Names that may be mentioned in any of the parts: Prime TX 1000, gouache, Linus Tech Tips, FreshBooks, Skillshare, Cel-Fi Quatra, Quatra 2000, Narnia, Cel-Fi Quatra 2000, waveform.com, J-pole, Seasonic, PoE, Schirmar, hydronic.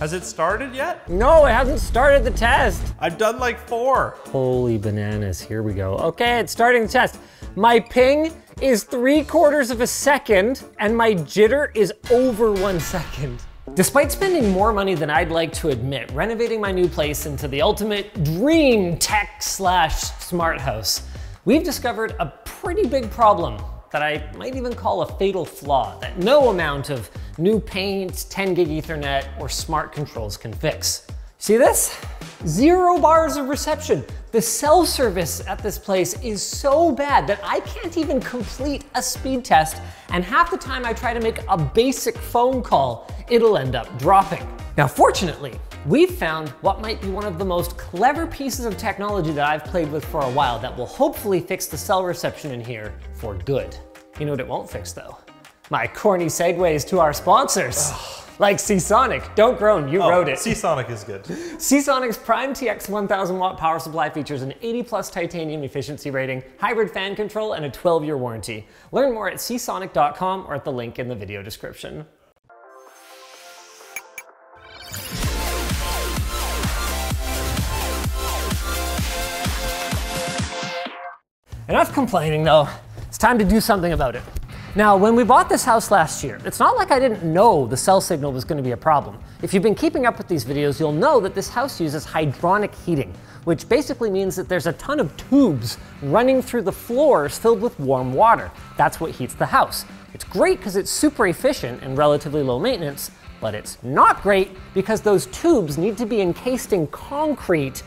Has it started yet? No, it hasn't started the test. I've done like 4. Holy bananas, here we go. Okay, it's starting the test. My ping is 3/4 of a second and my jitter is over 1 second. Despite spending more money than I'd like to admit, renovating my new place into the ultimate dream tech / smart house, we've discovered a pretty big problem that I might even call a fatal flaw that no amount of new paints, 10 gig ethernet, or smart controls can fix. See this? 0 bars of reception. The cell service at this place is so bad that I can't even complete a speed test, and half the time I try to make a basic phone call, it'll end up dropping. Now, fortunately, we've found what might be one of the most clever pieces of technology that I've played with for a while that will hopefully fix the cell reception in here for good. You know what it won't fix though? My corny segues to our sponsors. Ugh. Like Seasonic. Don't groan, you wrote it. Seasonic is good. Seasonic's Prime TX 1000 watt power supply features an 80+ titanium efficiency rating, hybrid fan control, and a 12-year warranty. Learn more at seasonic.com or at the link in the video description. Enough complaining though, it's time to do something about it. Now, when we bought this house last year, it's not like I didn't know the cell signal was going to be a problem. If you've been keeping up with these videos, you'll know that this house uses hydronic heating, which basically means that there's a ton of tubes running through the floors filled with warm water. That's what heats the house. It's great because it's super efficient and relatively low maintenance, but it's not great because those tubes need to be encased in concrete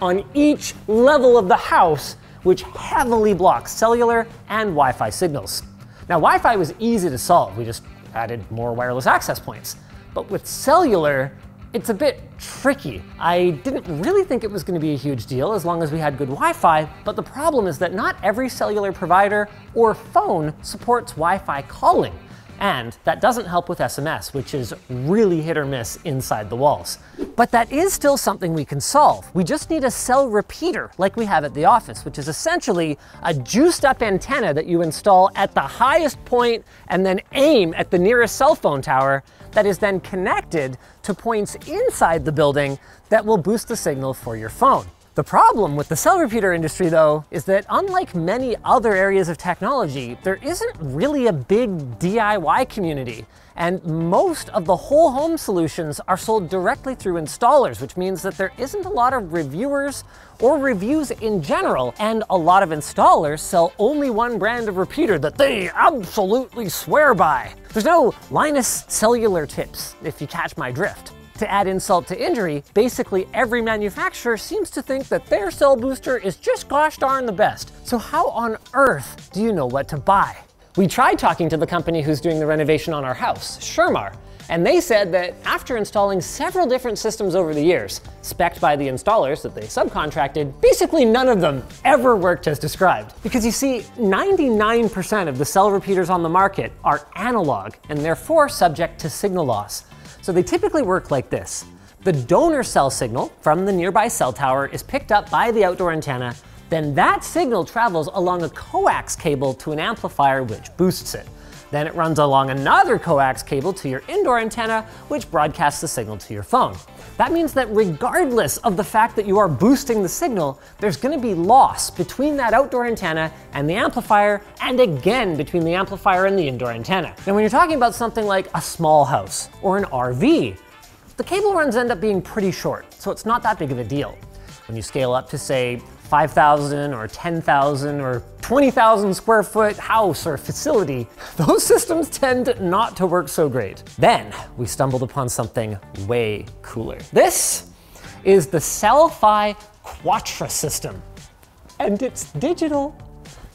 on each level of the house, which heavily blocks cellular and Wi-Fi signals. Now, Wi-Fi was easy to solve. We just added more wireless access points. But with cellular, it's a bit tricky. I didn't really think it was going to be a huge deal as long as we had good Wi-Fi, but the problem is that not every cellular provider or phone supports Wi-Fi calling. And that doesn't help with SMS, which is really hit or miss inside the walls. But that is still something we can solve. We just need a cell repeater like we have at the office, which is essentially a juiced up antenna that you install at the highest point and then aim at the nearest cell phone tower that is then connected to points inside the building that will boost the signal for your phone. The problem with the cell repeater industry though is that unlike many other areas of technology, there isn't really a big DIY community, and most of the whole home solutions are sold directly through installers, which means that there isn't a lot of reviewers or reviews in general, and a lot of installers sell only one brand of repeater that they absolutely swear by. There's no Linus cellular tips, if you catch my drift. To add insult to injury, basically every manufacturer seems to think that their cell booster is just gosh darn the best. So how on earth do you know what to buy? We tried talking to the company who's doing the renovation on our house, Schirmar, and they said that after installing several different systems over the years, spec'd by the installers that they subcontracted, basically none of them ever worked as described. Because you see, 99% of the cell repeaters on the market are analog and therefore subject to signal loss. So they typically work like this. The donor cell signal from the nearby cell tower is picked up by the outdoor antenna, then that signal travels along a coax cable to an amplifier which boosts it. Then it runs along another coax cable to your indoor antenna, which broadcasts the signal to your phone. That means that regardless of the fact that you are boosting the signal, there's gonna be loss between that outdoor antenna and the amplifier, and again between the amplifier and the indoor antenna. Now, when you're talking about something like a small house or an RV, the cable runs end up being pretty short, so it's not that big of a deal. When you scale up to, say, 5,000 or 10,000 or 20,000 square foot house or facility, those systems tend not to work so great. Then we stumbled upon something way cooler. This is the Cel-Fi Quatra system, and it's digital.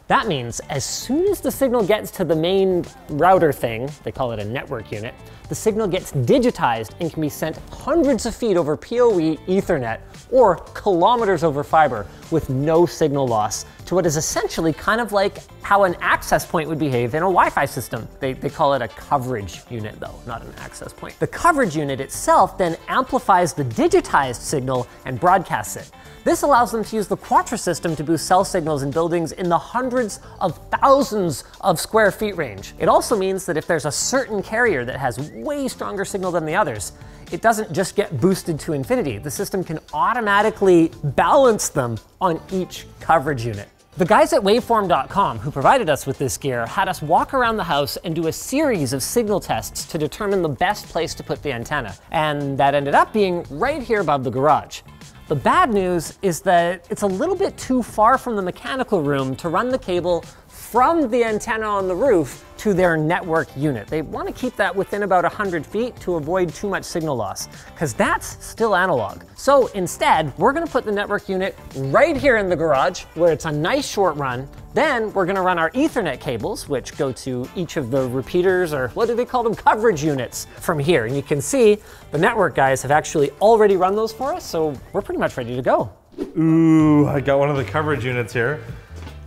That means as soon as the signal gets to the main router thing, they call it a network unit, the signal gets digitized and can be sent hundreds of feet over PoE Ethernet or kilometers over fiber with no signal loss to what is essentially kind of like how an access point would behave in a Wi-Fi system. They call it a coverage unit though, not an access point. The coverage unit itself then amplifies the digitized signal and broadcasts it. This allows them to use the Quatra system to boost cell signals in buildings in the hundreds of thousands of square feet range. It also means that if there's a certain carrier that has way stronger signal than the others, it doesn't just get boosted to infinity. The system can automatically balance them on each coverage unit. The guys at waveform.com who provided us with this gear had us walk around the house and do a series of signal tests to determine the best place to put the antenna. And that ended up being right here above the garage. The bad news is that it's a little bit too far from the mechanical room to run the cable from the antenna on the roof to their network unit. They want to keep that within about 100 feet to avoid too much signal loss, because that's still analog. So instead, we're going to put the network unit right here in the garage where it's a nice short run. Then we're going to run our Ethernet cables, which go to each of the repeaters, or what do they call them, coverage units from here. And you can see the network guys have actually already run those for us, so we're pretty much ready to go. Ooh, I got one of the coverage units here.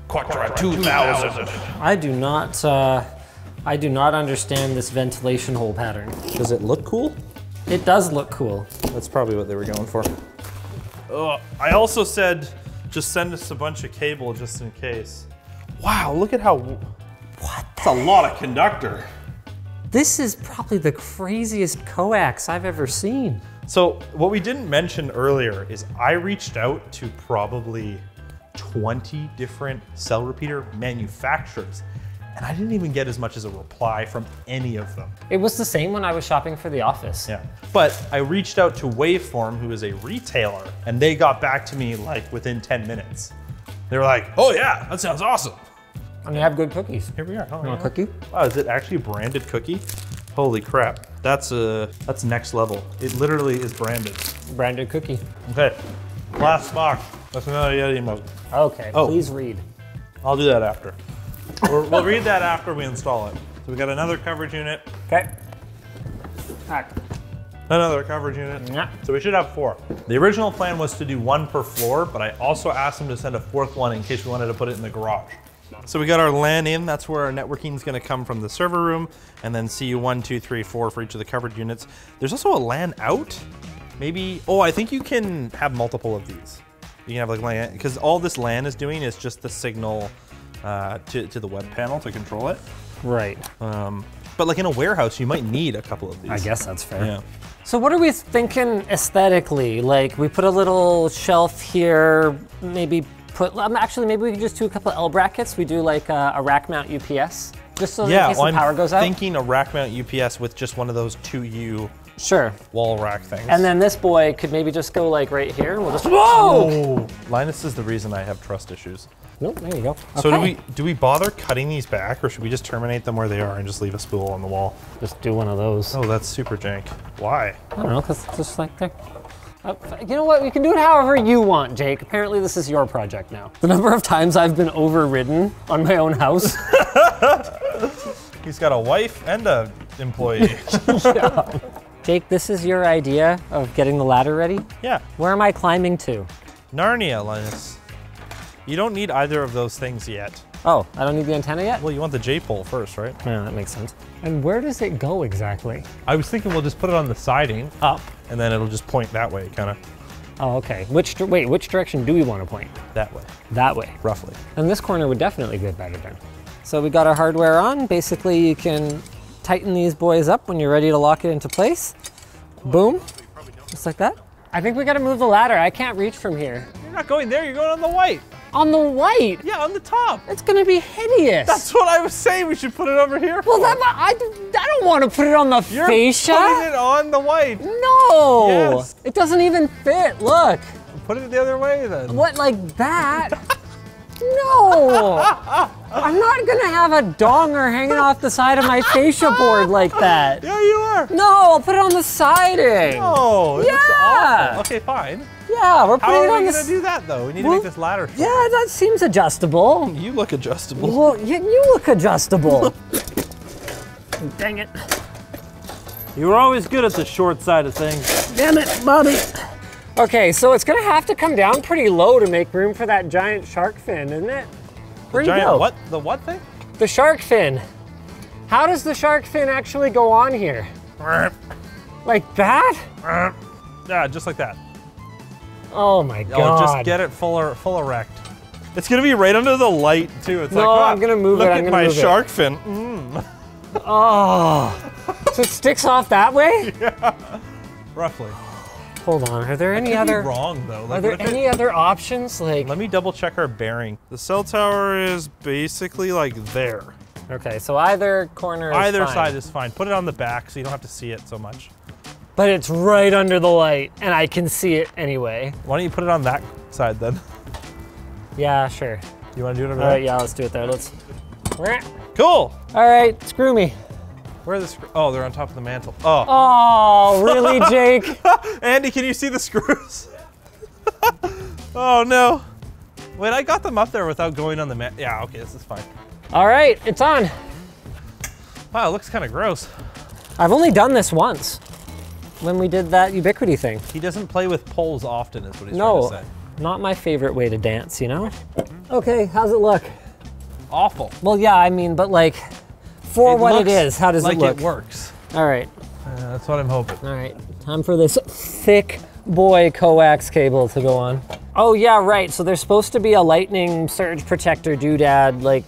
Quatra 2000. I do not understand this ventilation hole pattern. Does it look cool? It does look cool. That's probably what they were going for. I also said, just send us a bunch of cable just in case. Wow, look at how... What? That's a lot of conductor. This is probably the craziest coax I've ever seen. So what we didn't mention earlier is I reached out to probably 20 different cell repeater manufacturers, and I didn't even get as much as a reply from any of them. It was the same when I was shopping for the office. Yeah, but I reached out to Waveform, who is a retailer, and they got back to me like within 10 minutes. They were like, oh yeah, that sounds awesome. And they have good cookies. Here we are. Oh, you want a cookie? Wow, is it actually a branded cookie? Holy crap, that's next level. It literally is branded. Branded cookie. Okay, last box. That's another Yeti mug. Okay, oh, please read. I'll do that after. We'll read that after we install it. So we got another coverage unit. Okay. Another coverage unit. Yeah. So we should have four. The original plan was to do one per floor, but I also asked them to send a fourth one in case we wanted to put it in the garage. So we got our LAN in. That's where our networking is going to come from, the server room, and then CU1, 2, 3, 4 for each of the coverage units. There's also a LAN out. Maybe, oh, I think you can have multiple of these. You can have like LAN, because all this LAN is doing is just the signal to the web panel to control it. Right. But like in a warehouse, you might need a couple of these. I guess that's fair. Yeah. So what are we thinking aesthetically? Like we put a little shelf here, maybe put, actually maybe we could just do a couple of L brackets. We do like a rack mount UPS, just so yeah, in case the power goes out. Yeah, I'm thinking a rack mount UPS with just one of those 2U sure wall rack things. And then this boy could maybe just go like right here and we'll just, whoa! Linus is the reason I have trust issues. Nope, there you go. So okay. do we bother cutting these back, or should we just terminate them where they are and just leave a spool on the wall? Just do one of those. Oh, that's super jank. Why? I don't know, because it's just like there. You know what, you can do it however you want, Jake. Apparently this is your project now. The number of times I've been overridden on my own house. He's got a wife and a employee. Yeah. Jake, this is your idea of getting the ladder ready? Yeah. Where am I climbing to? Narnia, Linus. You don't need either of those things yet. Oh, I don't need the antenna yet? Well, you want the J-pole first, right? Yeah, that makes sense. And where does it go exactly? I was thinking we'll just put it on the siding, up, and then it'll just point that way, kind of. Oh, okay. Wait, which direction do we want to point? That way. That way. Roughly. And this corner would definitely get better then. So we got our hardware on. Basically, you can tighten these boys up when you're ready to lock it into place. Boom, just like that. I think we gotta move the ladder. I can't reach from here. You're not going there, you're going on the white. On the white? Yeah, on the top. It's gonna be hideous. That's what I was saying, we should put it over here. Well, I don't wanna put it on the fascia. You're putting it on the white. No, yes. It doesn't even fit, look. Put it the other way then. What, like that? No! I'm not gonna have a donger hanging off the side of my fascia board like that. Yeah, you are. No, I'll put it on the siding. No, yeah. Looks awful. Okay, fine. Yeah, we're putting it on the... How are we gonna do that though? We need to make this ladder short. Yeah, that seems adjustable. You look adjustable. Well, you look adjustable. Dang it. You were always good at the short side of things. Damn it, buddy. Okay, so it's gonna have to come down pretty low to make room for that giant shark fin, isn't it? Where'd he go? What? The what thing? The shark fin. How does the shark fin actually go on here? Like that? Yeah, just like that. Oh my God. Oh, just get it full erect. It's gonna be right under the light too. It's like, oh, I'm gonna move it. Look at my shark fin. Mm. Oh, so it sticks off that way? Yeah, roughly. Hold on. Are there any other? Could be wrong though. Like, are there any other options? Like, let me double check our bearing. The cell tower is basically like there. Okay, so either corner is fine. Either side is fine. Put it on the back so you don't have to see it so much. But it's right under the light, and I can see it anyway. Why don't you put it on that side then? Yeah, sure. You want to do it over there? All right, yeah, let's do it there. Let's. Cool. All right, screw me. Where are the screws? Oh, they're on top of the mantle. Oh. Oh, really, Jake? Andy, can you see the screws? Oh no. Wait, I got them up there without going on the mat. Yeah, okay, this is fine. All right, it's on. Wow, it looks kind of gross. I've only done this once. When we did that ubiquity thing. He doesn't play with poles often is what he's trying to say. No, not my favorite way to dance, you know? Okay, how's it look? Awful. Well, yeah, I mean, but like, for what it is, how does it look? Like it works. All right. That's what I'm hoping. All right, time for this thick boy coax cable to go on. Oh yeah, right, so there's supposed to be a lightning surge protector doodad, like,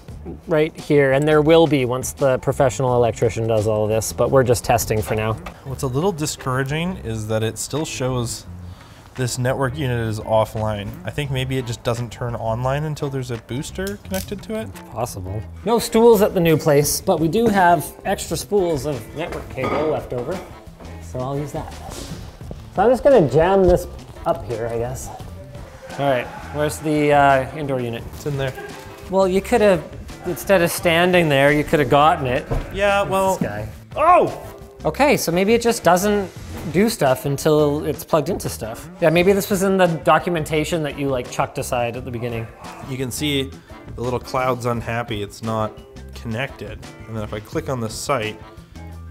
right here, and there will be once the professional electrician does all of this, but we're just testing for now. What's a little discouraging is that it still shows this network unit is offline. I think maybe it just doesn't turn online until there's a booster connected to it. Possible. No stools at the new place, but we do have extra spools of network cable left over, so I'll use that. So I'm just gonna jam this up here, I guess. All right, where's the indoor unit? It's in there. Well, you could have, instead of standing there, you could have gotten it. Yeah, well. This guy. Oh! Okay, so maybe it just doesn't do stuff until it's plugged into stuff. Yeah, maybe this was in the documentation that you like chucked aside at the beginning. You can see the little cloud's unhappy, it's not connected. And then if I click on the site,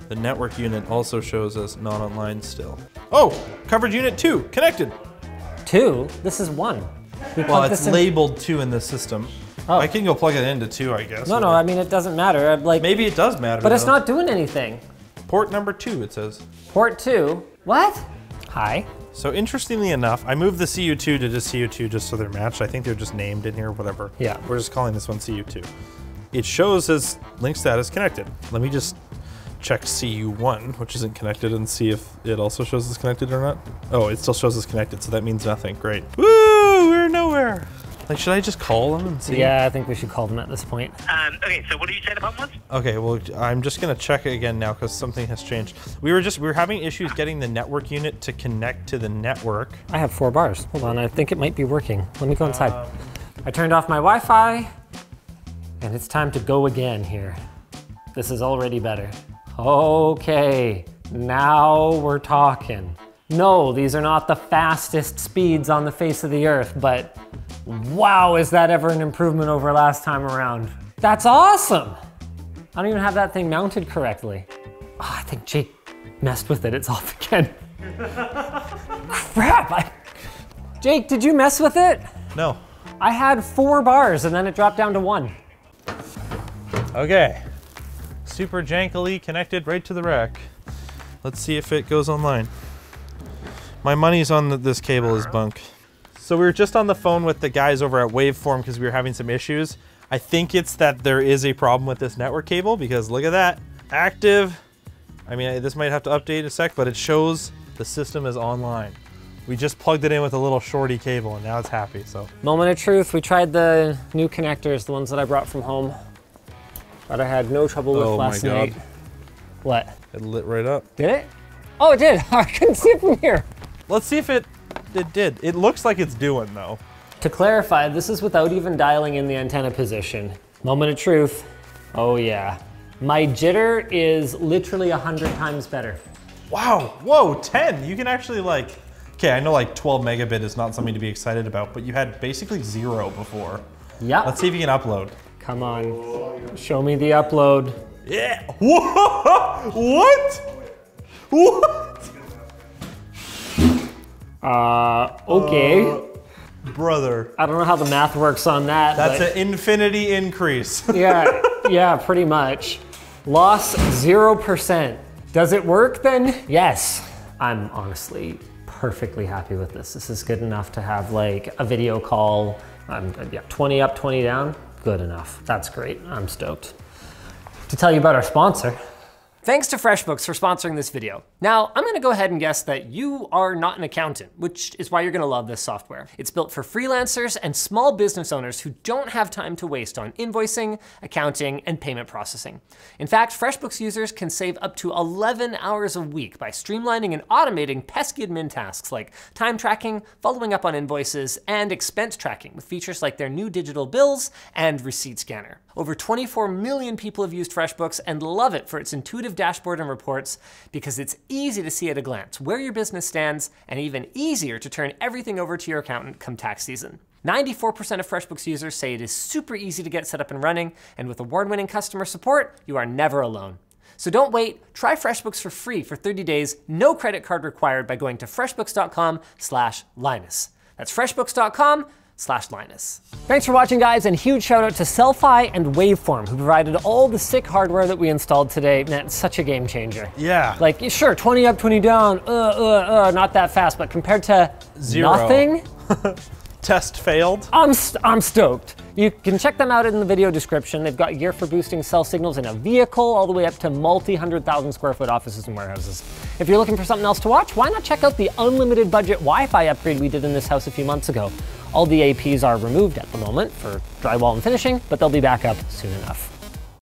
the network unit also shows us not online still. Oh, coverage unit 2, connected. 2? This is 1. Well, it's labeled 2 in the system. Oh. I can go plug it into 2, I guess. No, no, I mean, it doesn't matter. Like, maybe it does matter, but it's not doing anything. Port number 2, it says. Port 2? What? Hi. So interestingly enough, I moved the CU2 to just CU2 just so they're matched. I think they're just named in here, whatever. Yeah. We're just calling this one CU2. It shows as link status connected. Let me just check CU1, which isn't connected, and see if it also shows as connected or not. Oh, it still shows as connected, so that means nothing. Great. Woo, we're nowhere. Like, should I just call them and see? Yeah, I think we should call them at this point. Okay, so what did you say the problem was? Okay, well, I'm just gonna check it again now because something has changed. We were having issues getting the network unit to connect to the network. I have 4 bars. Hold on, I think it might be working. Let me go inside. I turned off my Wi-Fi, and it's time to go again here. This is already better. Okay, now we're talking. No, these are not the fastest speeds on the face of the earth, but wow, is that ever an improvement over last time around. That's awesome. I don't even have that thing mounted correctly. Oh, I think Jake messed with it. It's off again. Crap. Jake, did you mess with it? No. I had 4 bars and then it dropped down to 1. Okay. Super jankily connected right to the rack. Let's see if it goes online. My money's on that this cable is bunk. So we were just on the phone with the guys over at Waveform because we were having some issues. I think it's that there is a problem with this network cable because look at that, active. I mean, this might have to update a sec, but it shows the system is online. We just plugged it in with a little shorty cable and now it's happy, so. Moment of truth, we tried the new connectors, the ones that I brought from home, but I had no trouble with last night. What? It lit right up. Did it? Oh, it did, I couldn't see it from here. Let's see if it did. It looks like it's doing though. To clarify, this is without even dialing in the antenna position. Moment of truth. Oh yeah. My jitter is literally 100 times better. Wow, whoa, 10. You can actually like, okay, I know like 12 megabit is not something to be excited about, but you had basically 0 before. Yeah. Let's see if you can upload. Come on, show me the upload. Yeah, whoa, what? What? Okay. brother. I don't know how the math works on that. That's an infinity increase. Yeah, yeah, pretty much. Loss 0%. Does it work then? Yes. I'm honestly perfectly happy with this. This is good enough to have like a video call. Yeah, 20 up, 20 down, good enough. That's great, I'm stoked. To tell you about our sponsor. Thanks to FreshBooks for sponsoring this video. Now, I'm gonna go ahead and guess that you are not an accountant, which is why you're gonna love this software. It's built for freelancers and small business owners who don't have time to waste on invoicing, accounting, and payment processing. In fact, FreshBooks users can save up to 11 hours a week by streamlining and automating pesky admin tasks like time tracking, following up on invoices, and expense tracking with features like their new digital bills and receipt scanner. Over 24 million people have used FreshBooks and love it for its intuitive dashboard and reports because it's easy to see at a glance where your business stands and even easier to turn everything over to your accountant come tax season. 94% of FreshBooks users say it is super easy to get set up and running, and with award-winning customer support, you are never alone. So don't wait, try FreshBooks for free for 30 days, no credit card required by going to freshbooks.com/Linus. That's freshbooks.com/Linus. Thanks for watching, guys, and huge shout out to Cel-Fi and Waveform, who provided all the sick hardware that we installed today. Man, it's such a game changer. Yeah. Like, sure, 20 up, 20 down, not that fast, but compared to zero. Nothing. Test failed. I'm stoked. You can check them out in the video description. They've got gear for boosting cell signals in a vehicle all the way up to multi-100,000 square foot offices and warehouses. If you're looking for something else to watch, why not check out the unlimited budget Wi-Fi upgrade we did in this house a few months ago. All the APs are removed at the moment for drywall and finishing, but they'll be back up soon enough.